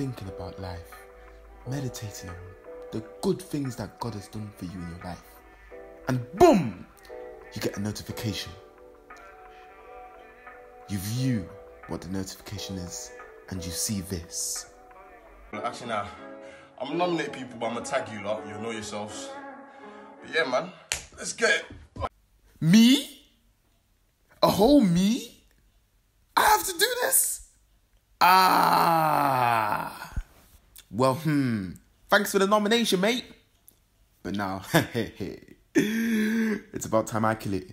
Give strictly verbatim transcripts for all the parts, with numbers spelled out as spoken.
thinking about life, meditating on the good things that God has done for you in your life, and boom, you get a notification. You view what the notification is and you see this. Actually, nah, I'm gonna nominate people, but I'm gonna tag you lot, you know yourselves. But yeah, man, let's get it. Me? A whole me? I have to do this? Ah. Well, hmm. Thanks for the nomination, mate. But now, it's about time I kill it.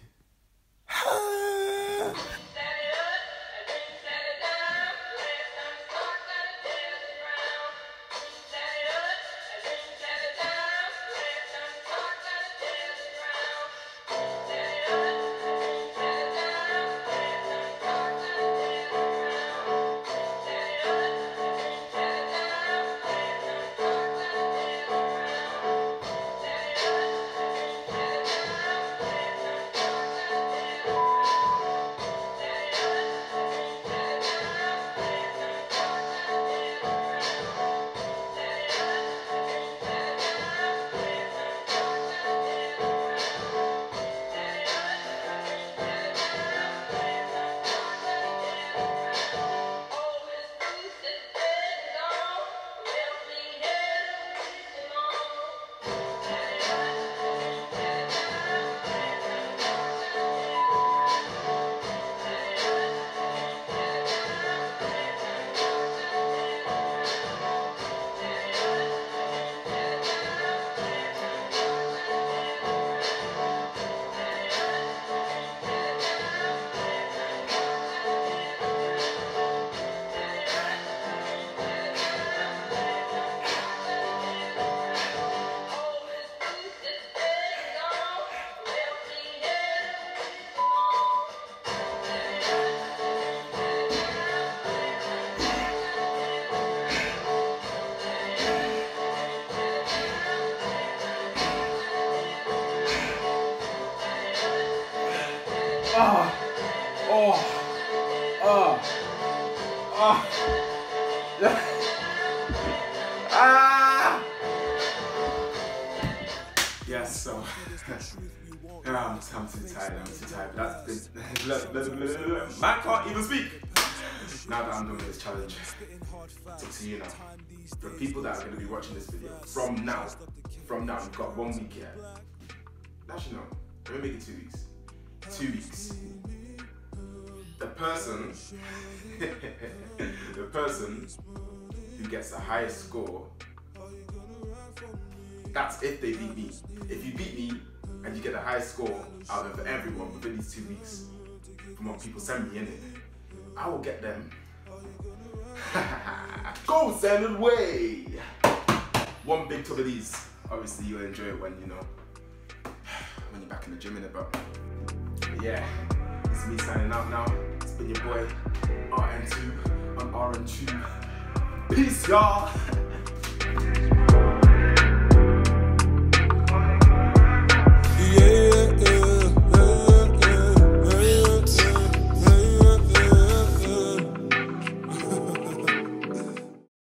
Oh, oh, oh, oh, ah! Yes, so, yeah, I'm, I'm too tired, I'm too tired, but that's the, I can't even speak. Now that I'm doing this challenge, it's up to you now. For people that are going to be watching this video, from now, from now, you've got one week here. Actually, no, I'm going to make it two weeks. Two weeks. The person, the person who gets the highest score, that's if they beat me. If you beat me and you get the highest score out of everyone within these two weeks, from what people send me in it, I will get them. Go send it away. One big tub of these. Obviously, you'll enjoy it when you know when you're back in the gym in about. Yeah, it's me signing out now. It's been your boy R N two on R N two. Peace, y'all.